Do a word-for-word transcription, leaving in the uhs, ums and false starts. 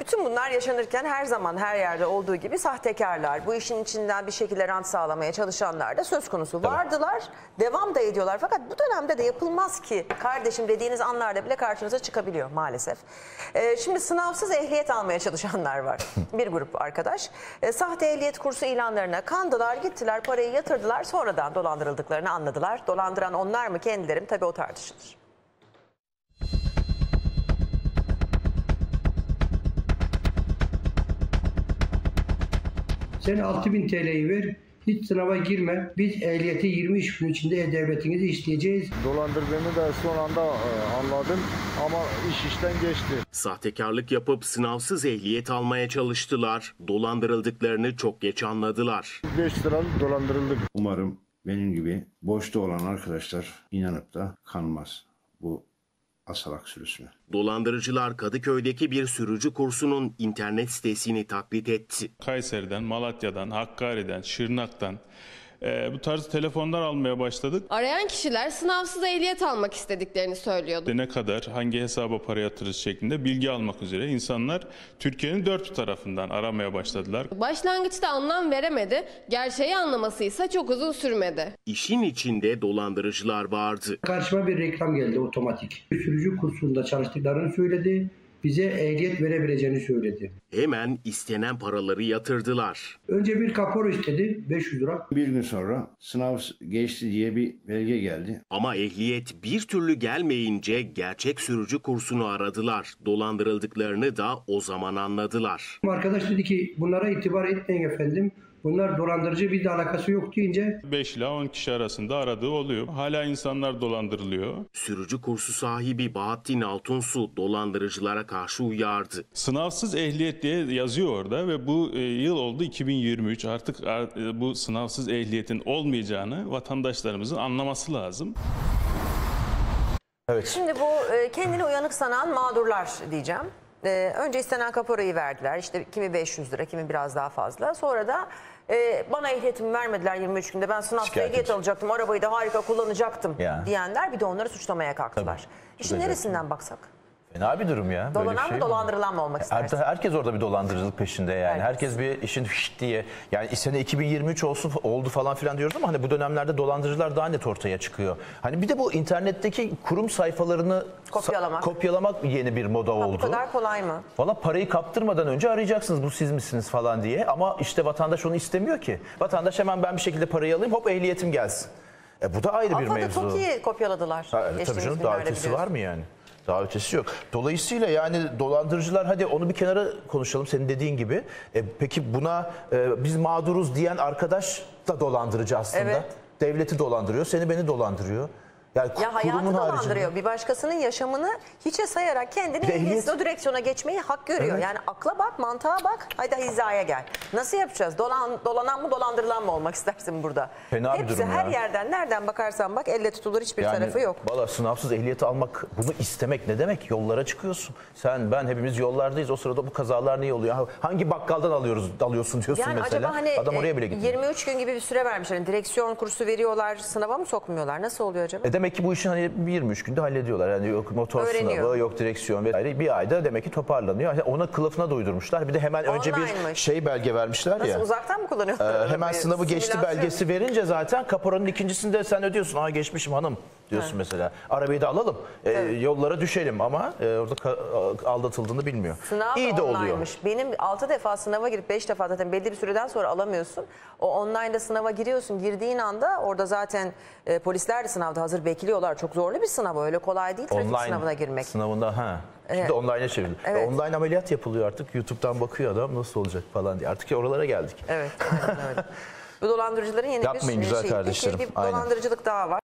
Bütün bunlar yaşanırken her zaman her yerde olduğu gibi sahtekarlar, bu işin içinden bir şekilde rant sağlamaya çalışanlar da söz konusu vardılar, devam da ediyorlar. Fakat bu dönemde de yapılmaz ki kardeşim dediğiniz anlarda bile karşınıza çıkabiliyor maalesef. Ee, şimdi sınavsız ehliyet almaya çalışanlar var. Bir grup arkadaş. Ee, sahte ehliyet kursu ilanlarına kandılar, gittiler, parayı yatırdılar, sonradan dolandırıldıklarını anladılar. Dolandıran onlar mı kendileri mi? Tabii o tartışılır. Sen altı bin TL'yi ver, hiç sınava girme. Biz ehliyeti yirmi üç gün içinde e-devletinizi işleyeceğiz. Dolandırdığını da son anda anladım ama iş işten geçti. Sahtekarlık yapıp sınavsız ehliyet almaya çalıştılar. Dolandırıldıklarını çok geç anladılar. beş lira dolandırıldık. Umarım benim gibi boşta olan arkadaşlar inanıp da kanmaz bu asalak sürüsüne. Dolandırıcılar Kadıköy'deki bir sürücü kursunun internet sitesini taklit etti. Kayseri'den, Malatya'dan, Hakkari'den, Şırnak'tan e, bu tarz telefonlar almaya başladık. Arayan kişiler sınavsız ehliyet almak istediklerini söylüyordu. Ne kadar, hangi hesaba para yatırırız şeklinde bilgi almak üzere insanlar Türkiye'nin dört tarafından aramaya başladılar. Başlangıçta anlam veremedi, gerçeği anlamasıysa çok uzun sürmedi. İşin içinde dolandırıcılar vardı. Karşıma bir reklam geldi otomatik. Sürücü kursunda çalıştıklarını söyledi. Bize ehliyet verebileceğini söyledi. Hemen istenen paraları yatırdılar. Önce bir kapora istedi beş yüz lira. Bir gün sonra sınav geçti diye bir belge geldi. Ama ehliyet bir türlü gelmeyince gerçek sürücü kursunu aradılar. Dolandırıldıklarını da o zaman anladılar. Arkadaş dedi ki bunlara itibar etmeyin efendim. Bunlar dolandırıcı, bir de alakası yok deyince. beş ila on kişi arasında aradığı oluyor. Hala insanlar dolandırılıyor. Sürücü kursu sahibi Bahattin Altunsu dolandırıcılara karşı uyardı. Sınavsız ehliyet diye yazıyor orada ve bu yıl oldu iki bin yirmi üç. Artık bu sınavsız ehliyetin olmayacağını vatandaşlarımızın anlaması lazım. Evet. Şimdi bu kendini uyanık sanan mağdurlar diyeceğim. Ee, önce istenen kaporayı verdiler. İşte kimi beş yüz lira, kimi biraz daha fazla. Sonra da e, bana ehliyetimi vermediler yirmi üç günde. Ben sınavda ehliyet alacaktım, arabayı da harika kullanacaktım ya diyenler bir de onları suçlamaya kalktılar. Tabii. İşin neresinden baksak? Fena bir durum ya. Dolanan şey mı, dolandırılan mı olmak istersin? Herkes orada bir dolandırıcılık peşinde yani. Herkes, herkes bir işin hişt diye. Yani sene iki bin yirmi üç olsun oldu falan filan diyoruz ama hani bu dönemlerde dolandırıcılar daha net ortaya çıkıyor. Hani bir de bu internetteki kurum sayfalarını kopyalamak, kopyalamak yeni bir moda ha, oldu. Bu kadar kolay mı? Valla parayı kaptırmadan önce arayacaksınız bu siz misiniz falan diye. Ama işte vatandaş onu istemiyor ki. Vatandaş hemen ben bir şekilde parayı alayım hop ehliyetim gelsin. E bu da ayrı Alfa'da bir mevzu. Alfa'da çok iyi kopyaladılar. Ha, tabii canım, davetesi var mı yani? Daha ötesi yok. Dolayısıyla yani dolandırıcılar, hadi onu bir kenara konuşalım senin dediğin gibi. E, peki buna e, biz mağduruz diyen arkadaş da dolandırıcı aslında. Evet. Devleti dolandırıyor, seni beni dolandırıyor. Yani ya hayatı dolandırıyor. Bir başkasının yaşamını hiçe sayarak kendini ehliyet o direksiyona geçmeyi hak görüyor. Evet. Yani akla bak, mantığa bak, hayda hizaya gel. Nasıl yapacağız? Dolan, dolanan mı dolandırılan mı olmak istersin burada? Fena hepsi bir durum her ya. Yerden nereden bakarsan bak elle tutulur hiçbir yani, tarafı yok. Valla sınavsız ehliyeti almak, bunu istemek ne demek? Yollara çıkıyorsun. Sen, ben hepimiz yollardayız. O sırada bu kazalar niye oluyor? Hangi bakkaldan alıyoruz, alıyorsun diyorsun yani mesela. Acaba hani adam oraya bile gitmiyor. yirmi üç gün gibi bir süre vermişler. Yani direksiyon kursu veriyorlar, sınava mı sokmuyorlar? Nasıl oluyor acaba? E Demek ki bu işin hani yirmi üç günde hallediyorlar. Yani yok motor öğreniyor. Sınavı, yok direksiyon vesaire. Bir ayda demek ki toparlanıyor. Yani ona kılıfına duydurmuşlar. Bir de hemen önce online'mış bir şey belge vermişler. Nasıl, ya. Uzaktan mı kullanıyorlar? Ee, hemen sınavı geçti belgesi verince zaten kaporanın ikincisinde sen ödüyorsun. Aa geçmişim hanım diyorsun ha. Mesela. Arabayı da alalım. E, evet. Yollara düşelim ama e, orada aldatıldığını bilmiyor. Sınav İyi de oluyor. Benim altı defa sınava girip beş defa zaten belli bir süreden sonra alamıyorsun. O online'da sınava giriyorsun. Girdiğin anda orada zaten e, polisler de sınavda hazır bekliyorlar. Çok zorlu bir sınav. Öyle kolay değil trafik online sınavına girmek. Sınavında ha. Şimdi evet. Online'a çevirdi. Evet. Online ameliyat yapılıyor artık. YouTube'dan bakıyor adam nasıl olacak falan diye. Artık oralara geldik. Evet. Aynen öyle. Bu dolandırıcıların yeni yapmayın bir şey. Yapmayın güzel kardeşlerim. Bir dolandırıcılık aynen daha var.